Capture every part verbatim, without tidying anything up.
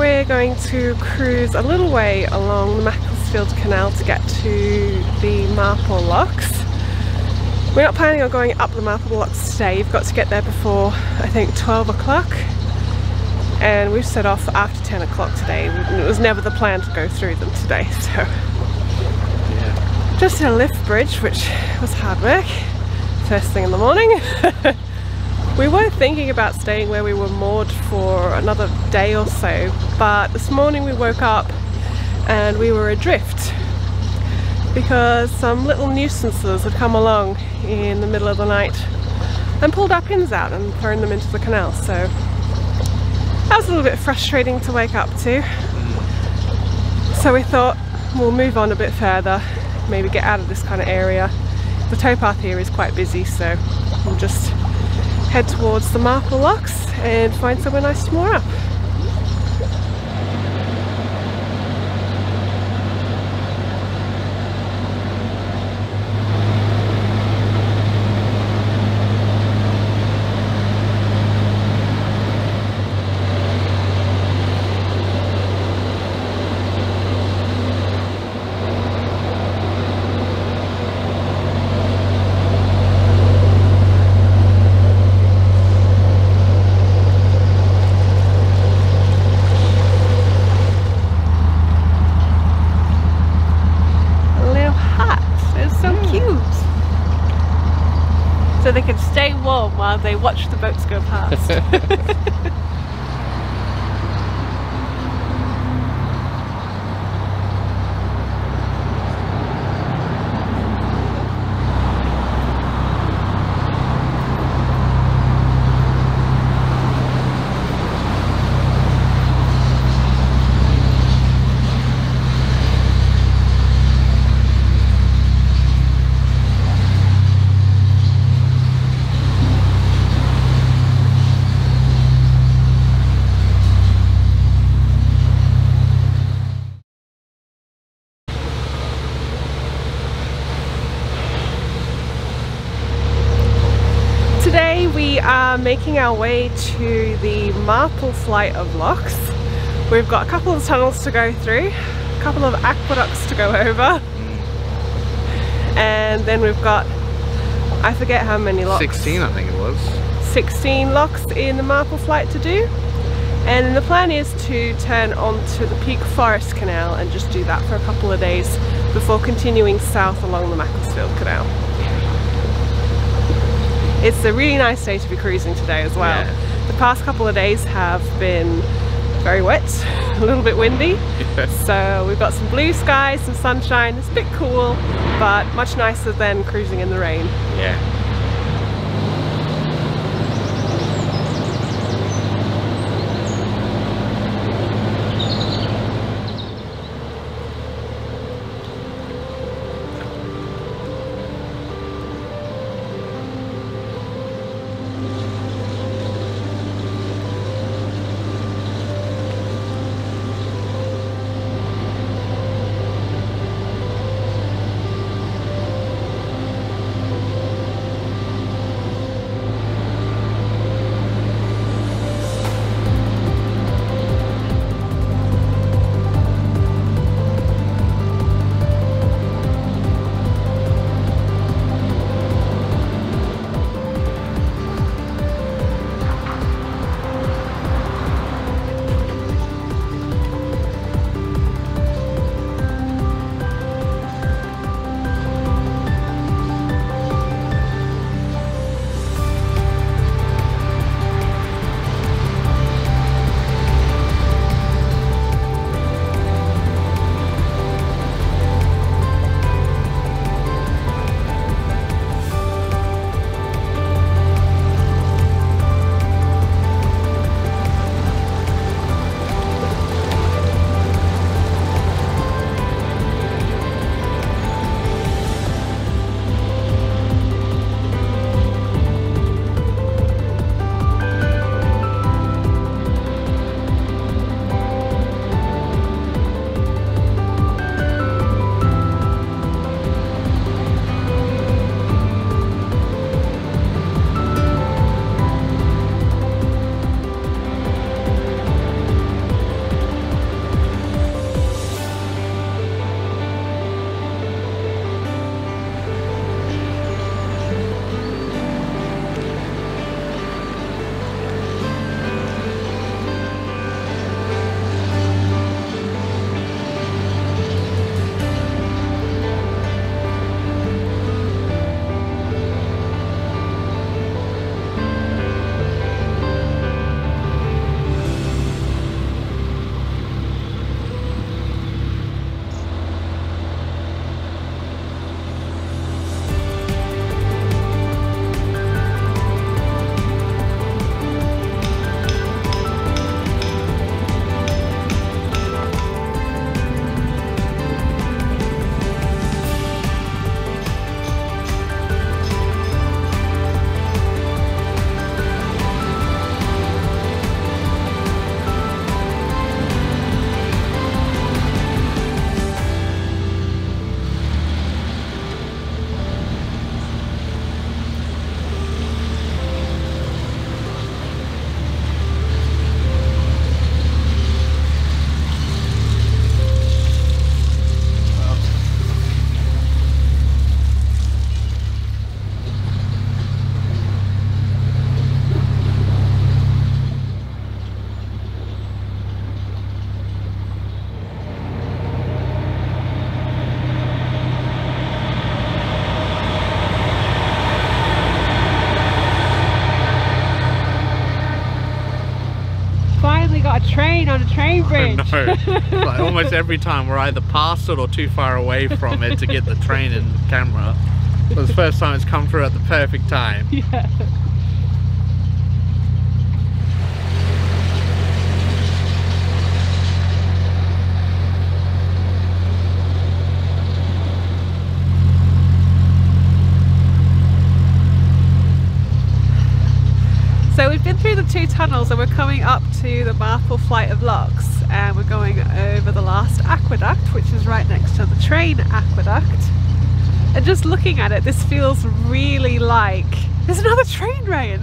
we're going to cruise a little way along the Macclesfield Canal to get to the Marple Locks. We're not planning on going up the Marple Locks today. You've got to get there before, I think, twelve o'clock, and we've set off after ten o'clock today. It was never the plan to go through them today, so yeah. Just hit a lift bridge, which was hard work first thing in the morning. We were thinking about staying where we were moored for another day or so, but this morning we woke up and we were adrift because some little nuisances had come along in the middle of the night and pulled our pins out and thrown them into the canal. So that was a little bit frustrating to wake up to. So we thought we'll move on a bit further, maybe get out of this kind of area. The towpath here is quite busy, so we'll just head towards the Marple Locks and find somewhere nice to moor up. So they can stay warm while they watch the boats go past. Making our way to the Marple Flight of Locks. We've got a couple of tunnels to go through, a couple of aqueducts to go over, and then we've got, I forget how many locks. sixteen I think it was. sixteen locks in the Marple Flight to do, and the plan is to turn onto the Peak Forest Canal and just do that for a couple of days before continuing south along the Macclesfield Canal. It's a really nice day to be cruising today as well. Yeah. The past couple of days have been very wet, a little bit windy. Yeah. So we've got some blue skies, some sunshine. It's a bit cool, but much nicer than cruising in the rain. Yeah. on a train bridge. I know. Like almost every time we're either past it or too far away from it to get the train in camera. For the first time it's come through at the perfect time. Yeah. So we've been through the two tunnels and we're coming up to the Marple Flight of Locks, and we're going over the last aqueduct, which is right next to the train aqueduct. And just looking at it, this feels really like there's another train rain.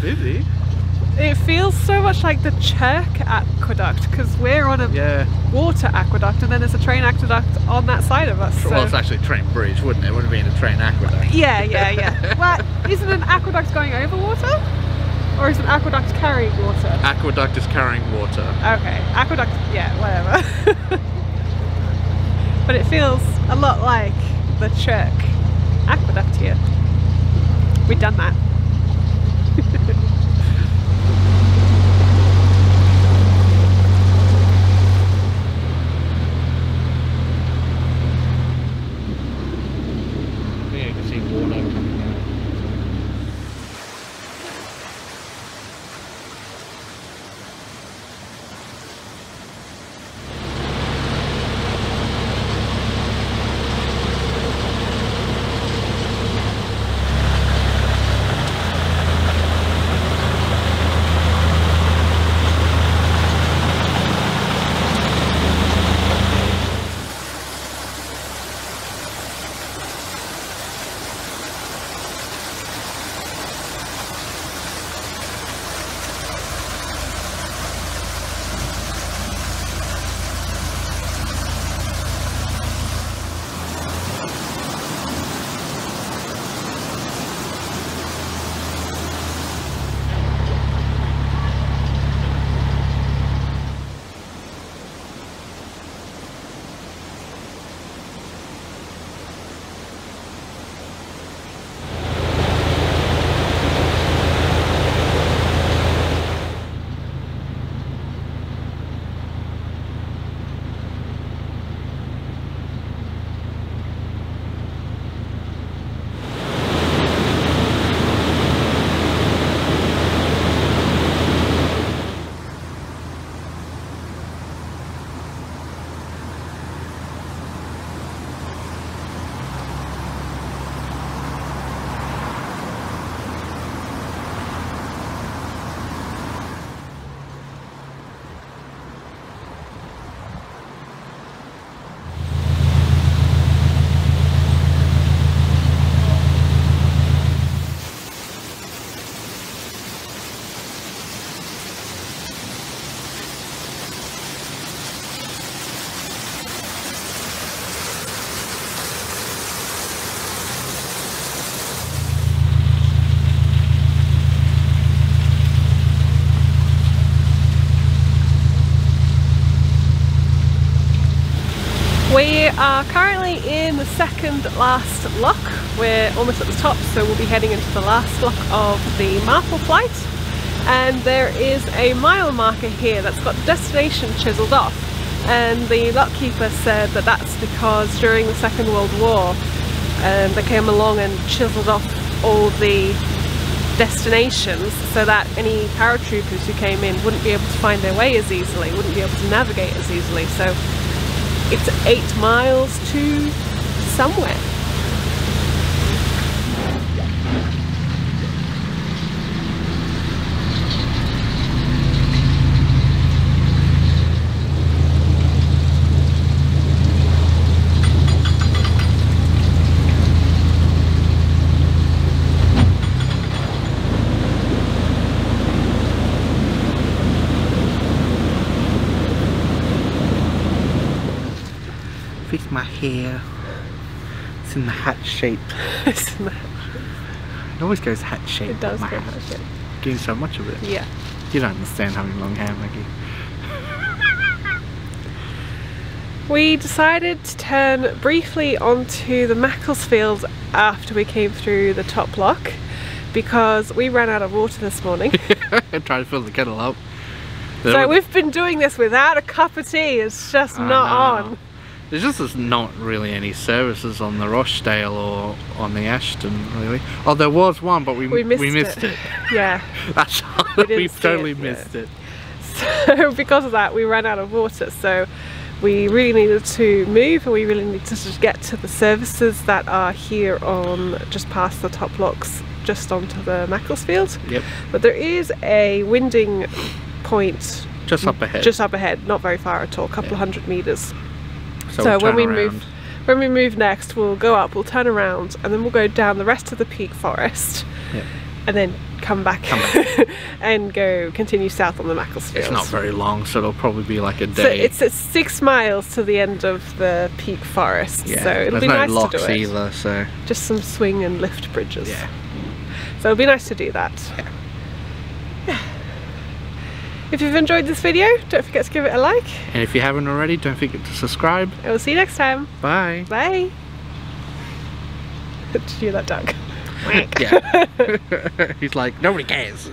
Busy. It feels so much like the Chirk aqueduct, because we're on a yeah. water aqueduct and then there's a train aqueduct on that side of us. Well, so. It's actually a train bridge, wouldn't it? It would have been a train aqueduct. Yeah, yeah, yeah. Well, isn't an aqueduct going over water? Or is an aqueduct carrying water? Aqueduct is carrying water. Okay, aqueduct, yeah, whatever. But it feels a lot like the Chirk aqueduct here. We've done that. We are currently in the second last lock. We're almost at the top, so we'll be heading into the last lock of the Marple Flight. And there is a mile marker here that's got the destination chiselled off. And the lockkeeper said that that's because during the Second World War, um, they came along and chiselled off all the destinations so that any paratroopers who came in wouldn't be able to find their way as easily, wouldn't be able to navigate as easily. So it's eight miles to somewhere. My hair, it's in the hat shape. It's in the hat shape. It always goes hat shape. It does go hat shape. Getting so much of it. Yeah. You don't understand having long hair, Maggie. We decided to turn briefly onto the Macclesfield after we came through the top lock because we ran out of water this morning. I tried to fill the kettle up. So we've been doing this without a cup of tea, it's just I not know. on. There's just there's not really any services on the Rochdale or on the Ashton, really. Oh, there was one, but we, we missed, we missed it. it. Yeah. That's all we, we totally it, missed yeah. it. So because of that, we ran out of water. So we really needed to move, and we really needed to just get to the services that are here on just past the top locks, just onto the Macclesfield. Yep. But there is a winding point just up ahead. Just up ahead, not very far at all, a couple of yeah. hundred meters. So, so we'll when we around. move, when we move next, we'll go up, we'll turn around, and then we'll go down the rest of the Peak Forest, yep. and then come back, come back. and go continue south on the Macclesfield. It's not very long, so it'll probably be like a day. So it's, it's six miles to the end of the Peak Forest, yeah. so it'll There's be no nice locks to do it. either, so just some swing and lift bridges. Yeah. So it'll be nice to do that. Yeah. If you've enjoyed this video, don't forget to give it a like. And if you haven't already, don't forget to subscribe. And we'll see you next time. Bye. Bye. Did you hear that duck? Yeah. He's like, nobody cares.